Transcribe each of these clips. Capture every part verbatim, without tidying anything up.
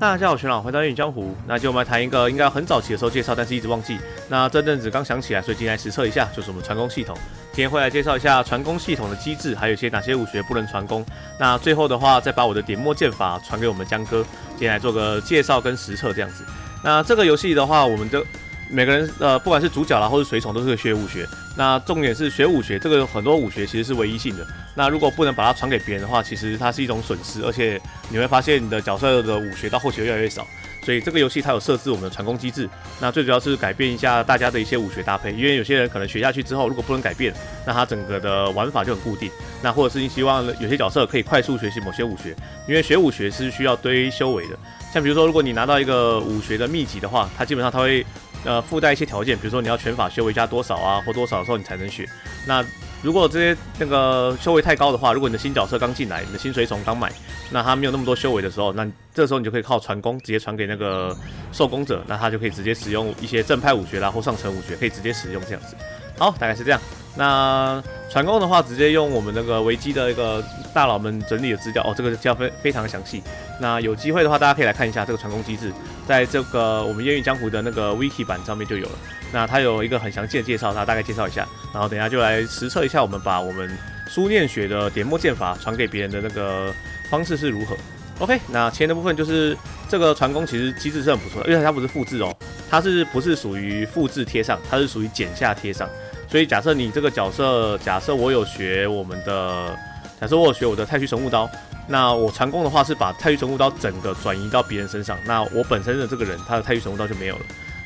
大家好，玄朗，回到《一语江湖》。那今天我们来谈一个应该很早期的时候介绍，但是一直忘记。那这阵子刚想起来，所以今天来实测一下，就是我们传功系统。今天会来介绍一下传功系统的机制，还有一些哪些武学不能传功。那最后的话，再把我的点墨剑法传给我们江哥，今天来做个介绍跟实测这样子。那这个游戏的话，我们的每个人呃，不管是主角啦，或是随从，都是会学武学。那重点是学武学，这个很多武学其实是唯一性的。那如果不能把它传给别人的话，其实它是一种损失，而且你会发现你的角色的武学到后期越来越少。所以这个游戏它有设置我们的传功机制，那最主要是改变一下大家的一些武学搭配，因为有些人可能学下去之后，如果不能改变，那它整个的玩法就很固定。那或者是你希望有些角色可以快速学习某些武学，因为学武学是需要堆修为的。像比如说，如果你拿到一个武学的秘籍的话，它基本上它会呃附带一些条件，比如说你要拳法修为加多少啊，或多少的时候你才能学。那如果这些那个修为太高的话，如果你的新角色刚进来，你的新随从刚买，那他没有那么多修为的时候，那这时候你就可以靠传功直接传给那个受功者，那他就可以直接使用一些正派武学啦或上乘武学，可以直接使用这样子。好，大概是这样。那传功的话，直接用我们那个维基的一个大佬们整理的资料哦，这个教非非常详细。那有机会的话，大家可以来看一下这个传功机制，在这个我们《烟雨江湖》的那个 Wiki 版上面就有了。那它有一个很详细的介绍，它大概介绍一下。然后等一下就来实测一下，我们把我们书念学的点墨剑法传给别人的那个方式是如何。OK， 那前的部分就是这个传功，其实机制是很不错的，因为它不是复制哦，它是不是属于复制贴上，它是属于剪下贴上。所以假设你这个角色，假设我有学我们的，假设我有学我的太虚神雾刀，那我传功的话是把太虚神雾刀整个转移到别人身上，那我本身的这个人他的太虚神雾刀就没有了，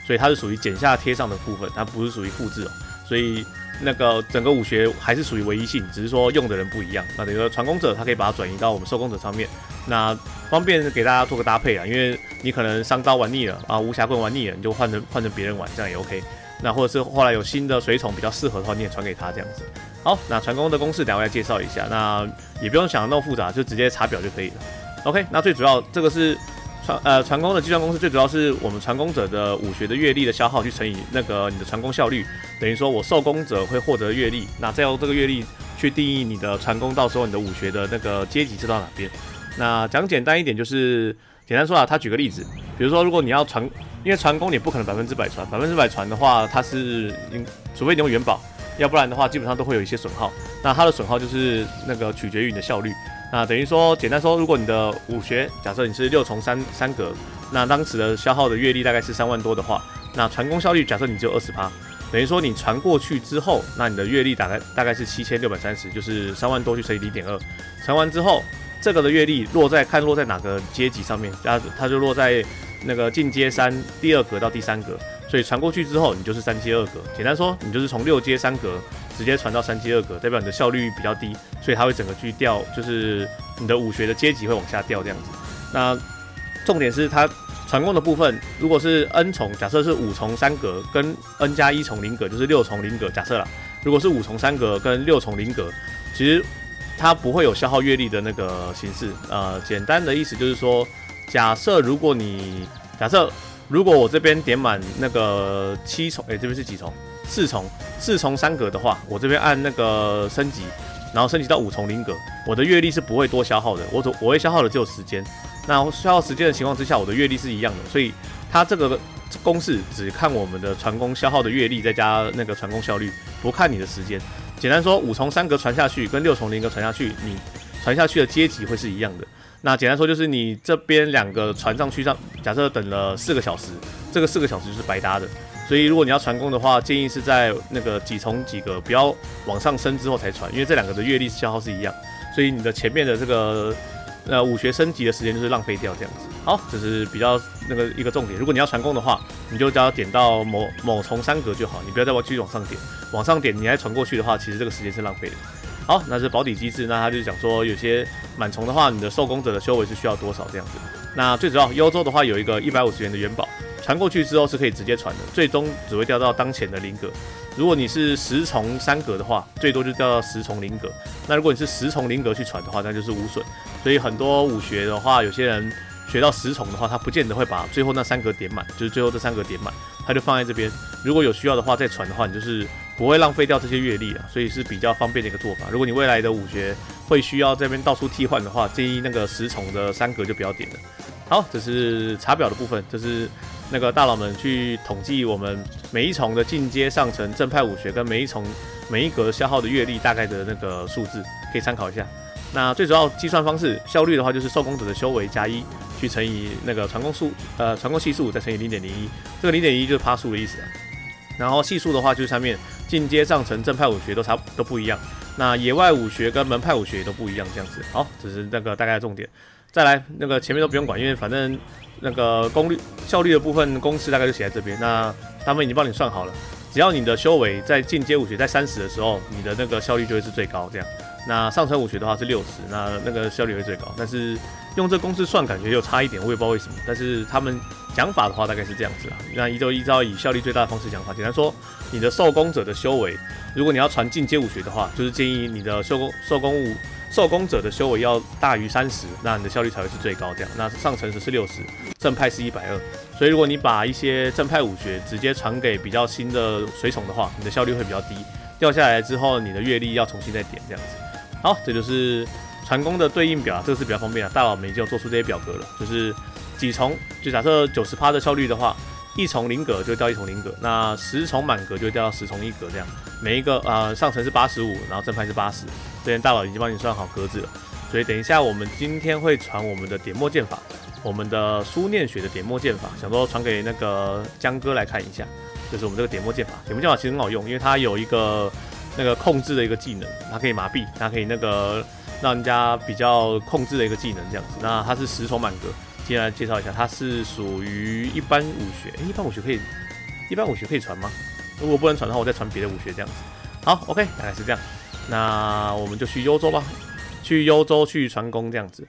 所以它是属于剪下贴上的部分，它不是属于复制哦。所以那个整个武学还是属于唯一性，只是说用的人不一样。那等于说传功者他可以把它转移到我们受功者上面，那方便给大家做个搭配啊，因为你可能伤刀玩腻了啊，无暇棍玩腻了，你就换成换成别人玩，这样也 OK。那或者是后来有新的随从比较适合的话，你也传给他这样子。好，那传功的公式等一下我来介绍一下，那也不用想那么复杂，就直接查表就可以了。OK， 那最主要这个是传呃传功的计算公式，最主要是我们传功者的武学的阅历的消耗去乘以那个你的传功效率，等于说我受功者会获得阅历，那再用这个阅历去定义你的传功，到时候你的武学的那个阶级是到哪边。那讲简单一点就是。简单说啊，他举个例子，比如说，如果你要传，因为传功你不可能百分之百传，百分之百传的话，它是，除非你用元宝，要不然的话，基本上都会有一些损耗。那它的损耗就是那个取决于你的效率。那等于说，简单说，如果你的武学，假设你是六重三三格，那当时的消耗的阅历大概是三万多的话，那传功效率假设你只有 百分之二十， 等于说你传过去之后，那你的阅历大概大概是七千六百三十，就是三万多去乘以零点二，传完之后。这个的阅历落在看落在哪个阶级上面，它它就落在那个进阶三第二格到第三格，所以传过去之后，你就是三阶二格。简单说，你就是从六阶三格直接传到三阶二格，代表你的效率比较低，所以它会整个去掉，就是你的武学的阶级会往下掉这样子。那重点是它传功的部分，如果是 N 重，假设是五重三格跟 N 加一重零格，就是六重零格，假设啦，如果是五重三格跟六重零格，其实。它不会有消耗阅历的那个形式，呃，简单的意思就是说，假设如果你假设如果我这边点满那个七重，哎、欸，这边是几重？四重，四重三格的话，我这边按那个升级，然后升级到五重零格，我的阅历是不会多消耗的，我我会消耗的只有时间。那消耗时间的情况之下，我的阅历是一样的，所以它这个公式只看我们的传功消耗的阅历，再加那个传功效率，不看你的时间。简单说，五重三格传下去跟六重零格传下去，你传下去的阶级会是一样的。那简单说就是你这边两个传上去上，假设等了四个小时，这个四个小时就是白搭的。所以如果你要传功的话，建议是在那个几重几格，不要往上升之后才传，因为这两个的阅历消耗是一样，所以你的前面的这个呃武学升级的时间就是浪费掉这样子。好，这是比较那个一个重点。如果你要传功的话，你就只要点到某某重三格就好，你不要再继续往上点，往上点你还传过去的话，其实这个时间是浪费的。好，那是保底机制，那他就讲说，有些满重的话，你的受功者的修为是需要多少这样子。那最主要，幽州的话有一个一百五十元的元宝，传过去之后是可以直接传的，最终只会掉到当前的零格。如果你是十重三格的话，最多就掉到十重零格。那如果你是十重零格去传的话，那就是无损。所以很多武学的话，有些人。学到十重的话，他不见得会把最后那三格点满，就是最后这三格点满，他就放在这边。如果有需要的话再传的话，你就是不会浪费掉这些阅历啊，所以是比较方便的一个做法。如果你未来的武学会需要这边到处替换的话，建议那个十重的三格就不要点了。好，这是查表的部分，这是那个大佬们去统计我们每一重的进阶上层正派武学跟每一重每一格消耗的月历大概的那个数字，可以参考一下。那最主要计算方式效率的话，就是受攻者的修为加一去乘以那个传攻数，呃，传攻系数再乘以 零点零一， 这个 零点零一 就是趴数的意思啊。然后系数的话，就是上面进阶上层正派武学都差都不一样，那野外武学跟门派武学也都不一样，这样子。好，这是那个大概的重点。再来，那个前面都不用管，因为反正那个功率效率的部分公式大概就写在这边，那他们已经帮你算好了。只要你的修为在进阶武学在三十的时候，你的那个效率就会是最高，这样。那上层武学的话是六十，那那个效率会最高。但是用这公式算感觉又差一点，我也不知道为什么。但是他们讲法的话大概是这样子啦。那依照依照以效率最大的方式讲法，简单说，你的受攻者的修为，如果你要传进阶武学的话，就是建议你的受攻受攻武受攻者的修为要大于三十，那你的效率才会是最高。这样，那上层是六十，正派是一百二。所以如果你把一些正派武学直接传给比较新的随从的话，你的效率会比较低，掉下来之后你的阅历要重新再点这样子。好，这就是传功的对应表，这个是比较方便啊。大佬们已经有做出这些表格了，就是几重，就假设 百分之九十 的效率的话，一重零格就掉一重零格，那十重满格就掉到十重一格这样。每一个呃上层是 八十五， 然后正派是 八十， 这边大佬已经帮你算好格子了。所以等一下我们今天会传我们的点墨剑法，我们的书念学的点墨剑法，想说传给那个江哥来看一下。就是我们这个点墨剑法，点墨剑法其实很好用，因为它有一个那个控制的一个技能，它可以麻痹，它可以那个让人家比较控制的一个技能这样子。那它是十重满格，接下来介绍一下，它是属于一般武学，欸、一般武学可以，一般武学可以传吗？如果不能传的话，我再传别的武学这样子。好 ，OK， 大概是这样。那我们就去幽州吧，去幽州去传功这样子。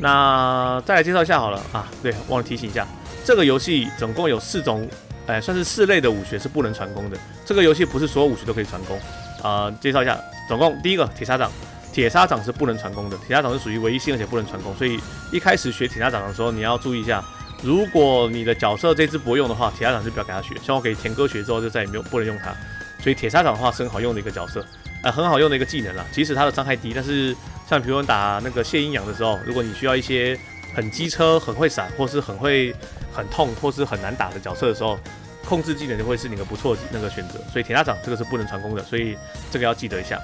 那再来介绍一下好了啊，对，忘了提醒一下，这个游戏总共有四种。哎，算是四类的武学是不能传功的。这个游戏不是所有武学都可以传功啊、呃。介绍一下，总共第一个铁砂掌，铁砂掌是不能传功的，铁砂掌是属于唯一性而且不能传功，所以一开始学铁砂掌的时候你要注意一下，如果你的角色这支不用的话，铁砂掌就不要给他学。像我给田哥学之后就再也没有不能用它，所以铁砂掌的话是很好用的一个角色，呃，很好用的一个技能啦。即使它的伤害低，但是像比如说打那个谢阴阳的时候，如果你需要一些很机车、很会闪，或是很会很痛，或是很难打的角色的时候，控制技能就会是你个不错的那个选择。所以铁砂掌这个是不能传功的，所以这个要记得一下。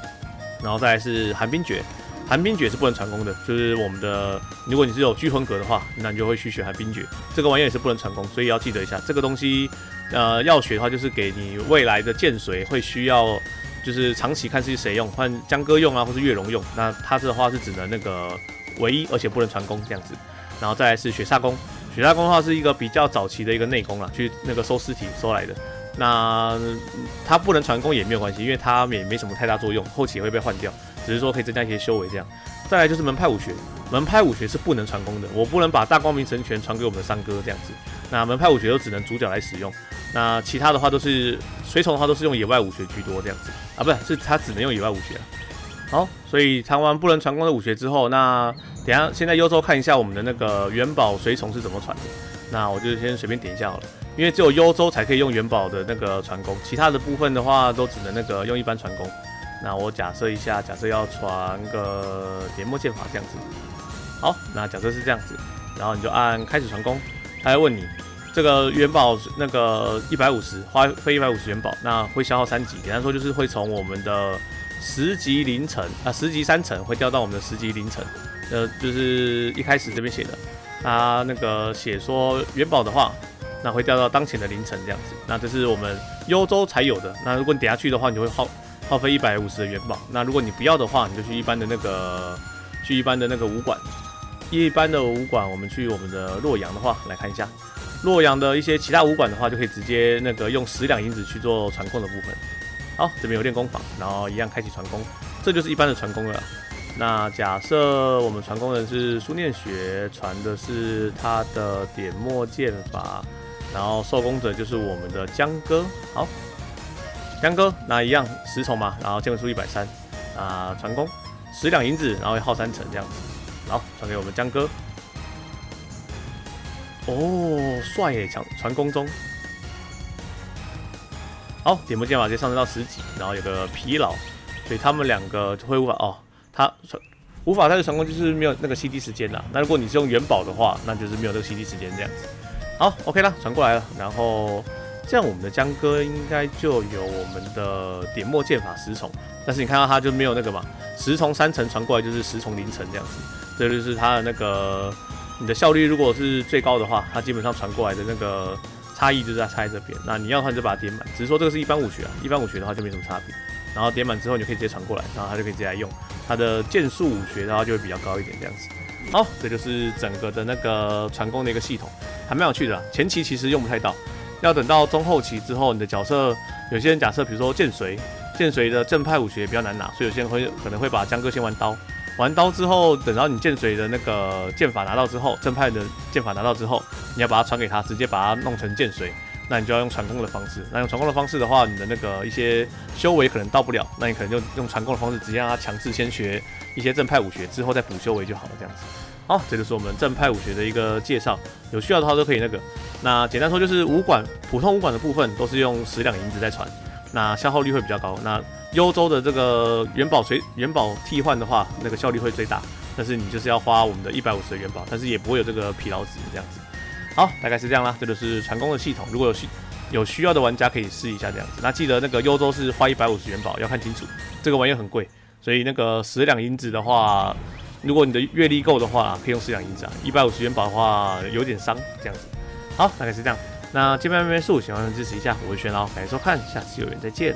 然后再来是寒冰诀，寒冰诀是不能传功的，就是我们的如果你是有聚魂格的话，那你就会去学寒冰诀，这个玩意也是不能传功，所以要记得一下这个东西。呃，要学的话，就是给你未来的剑髓会需要，就是长期看是谁用，换江哥用啊，或是月龙用。那他的话是只能那个唯一，而且不能传功这样子。然后再来是雪煞功，雪煞功的话是一个比较早期的一个内功啦，去那个收尸体收来的。那它不能传功也没有关系，因为它也没什么太大作用，后期也会被换掉，只是说可以增加一些修为这样。再来就是门派武学，门派武学是不能传功的，我不能把大光明神拳传给我们的三哥这样子。那门派武学都只能主角来使用，那其他的话都是随从的话都是用野外武学居多这样子啊，不是，是他只能用野外武学啊。好，所以谈完不能传功的武学之后，那等一下现在幽州看一下我们的那个元宝随从是怎么传的。那我就先随便点一下好了，因为只有幽州才可以用元宝的那个传功，其他的部分的话都只能那个用一般传功。那我假设一下，假设要传个点墨剑法这样子。好，那假设是这样子，然后你就按开始传功，他会问你这个元宝那个一百五十，花费一百五十元宝，那会消耗三级，简单说就是会从我们的十级凌晨啊，十级三层会掉到我们的十级凌晨，呃，就是一开始这边写的，啊，那个写说元宝的话，那会掉到当前的凌晨这样子。那这是我们幽州才有的。那如果你等下去的话，你就会耗耗费一百五十的元宝。那如果你不要的话，你就去一般的那个去一般的那个武馆，一般的武馆，我们去我们的洛阳的话来看一下，洛阳的一些其他武馆的话，就可以直接那个用十两银子去做传控的部分。好，这边有练功坊，然后一样开启传功，这就是一般的传功了。那假设我们传功人是书念学，传的是他的点墨剑法，然后受攻者就是我们的江哥。好，江哥，那一样十重嘛，然后剑魂数一百三，啊，传功十两银子，然后耗三层这样子。好，传给我们江哥。哦，帅耶，传传功中。好，点墨剑法直接上升到十级，然后有个疲劳，所以他们两个挥舞法哦，他无法太多传攻就是没有那个 C D 时间啦。那如果你是用元宝的话，那就是没有这个 C D 时间这样子。好 ，OK 啦，传过来了，然后这样我们的江哥应该就有我们的点墨剑法十重，但是你看到他就没有那个嘛，十重三层传过来就是十重零层这样子，这就是他的那个你的效率如果是最高的话，他基本上传过来的那个差异就在差在这边。那你要的话就把它点满，只是说这个是一般武学啊，一般武学的话就没什么差别。 然后点满之后，你就可以直接传过来，然后他就可以直接来用他的剑术武学，然后就会比较高一点这样子。好，这就是整个的那个传攻的一个系统，还蛮有趣的啦。前期其实用不太到，要等到中后期之后，你的角色有些人假设，比如说剑髓，剑髓的正派武学比较难拿，所以有些人会可能会把江哥先玩刀，玩刀之后，等到你剑髓的那个剑法拿到之后，正派的剑法拿到之后，你要把它传给他，直接把它弄成剑髓。 那你就要用传攻的方式。那用传攻的方式的话，你的那个一些修为可能到不了，那你可能就用传攻的方式，直接让他强制先学一些正派武学，之后再补修为就好了。这样子。好，这就是我们正派武学的一个介绍。有需要的话都可以那个。那简单说就是武馆，普通武馆的部分都是用十两银子在传，那消耗率会比较高。那幽州的这个元宝随元宝替换的话，那个效率会最大，但是你就是要花我们的一百五十的元宝，但是也不会有这个疲劳值这样子。 好，大概是这样啦，这就是传攻的系统。如果有需有需要的玩家可以试一下这样子。那记得那个幽州是花一百五十元宝，要看清楚，这个玩意很贵，所以那个十两银子的话，如果你的阅历够的话，可以用十两银子啊。一百五十元宝的话有点伤这样子。好，大概是这样。那这边没没事，喜欢的支持一下，我是軒老，感谢收看，下次有缘再见。